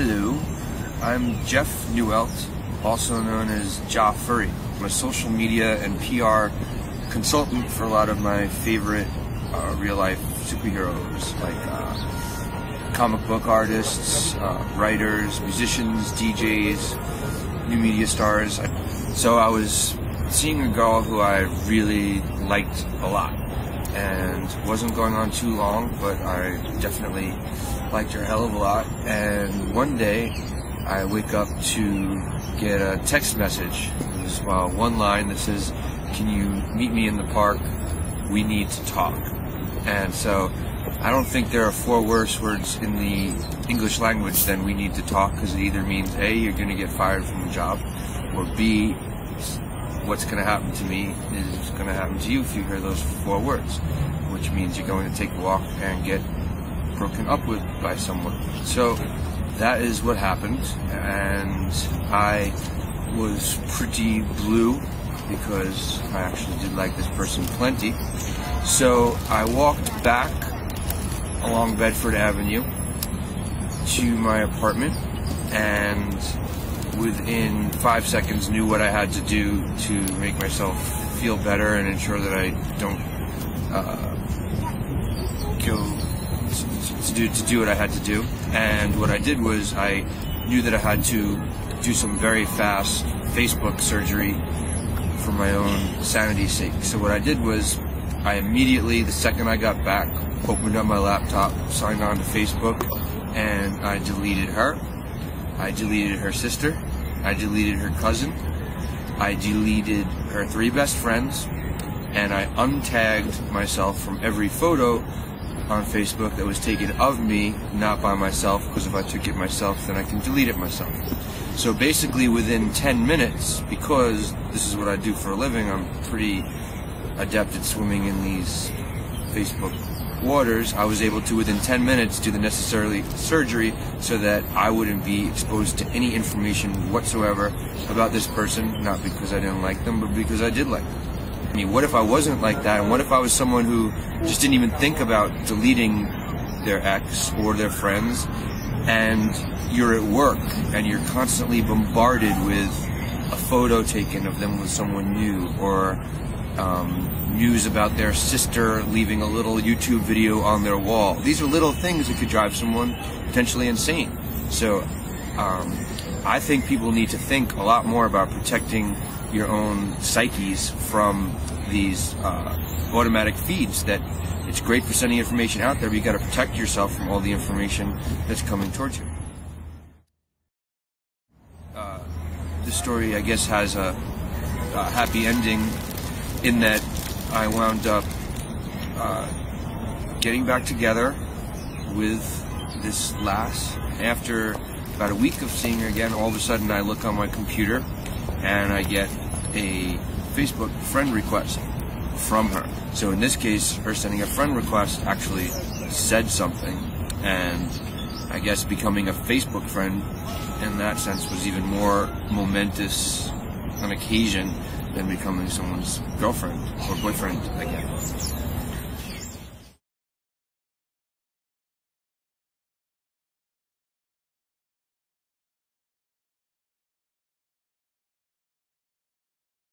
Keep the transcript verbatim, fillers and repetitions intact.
Hello, I'm Jeff Newelt, also known as Ja Furry. I'm a social media and P R consultant for a lot of my favorite uh, real-life superheroes, like uh, comic book artists, uh, writers, musicians, D Js, new media stars. So I was seeing a girl who I really liked a lot, and wasn't going on too long, but I definitely liked her a hell of a lot. And one day I wake up to get a text message. There's uh, one line that says, "Can you meet me in the park? We need to talk." And so I don't think there are four worse words in the English language than "we need to talk," because it either means A, you're going to get fired from the job, or B, what's going to happen to me is going to happen to you if you hear those four words, which means you're going to take a walk and get broken up with by someone. So that is what happened, and I was pretty blue because I actually did like this person plenty. So I walked back along Bedford Avenue to my apartment, and within five seconds knew what I had to do to make myself feel better and ensure that I don't uh, kill, to do, to do what I had to do. And what I did was I knew that I had to do some very fast Facebook surgery for my own sanity's sake. So what I did was I immediately, the second I got back, opened up my laptop, signed on to Facebook, and I deleted her. I deleted her sister, I deleted her cousin, I deleted her three best friends, and I untagged myself from every photo on Facebook that was taken of me, not by myself, because if I took it myself, then I can delete it myself. So basically within ten minutes, because this is what I do for a living, I'm pretty adept at swimming in these Facebook waters, I was able to, within ten minutes, do the necessary surgery so that I wouldn't be exposed to any information whatsoever about this person, not because I didn't like them, but because I did like them. I mean, what if I wasn't like that, and what if I was someone who just didn't even think about deleting their ex or their friends, and you're at work, and you're constantly bombarded with a photo taken of them with someone new, or Um, news about their sister leaving a little YouTube video on their wall. These are little things that could drive someone potentially insane. So um, I think people need to think a lot more about protecting your own psyches from these uh, automatic feeds. That it's great for sending information out there, but you got to protect yourself from all the information that's coming towards you. Uh, this story, I guess, has a, a happy ending, in that I wound up uh, getting back together with this lass. After about a week of seeing her again, all of a sudden I look on my computer and I get a Facebook friend request from her. So in this case, her sending a friend request actually said something, and I guess becoming a Facebook friend in that sense was even more momentous an occasion than becoming someone's girlfriend or boyfriend again.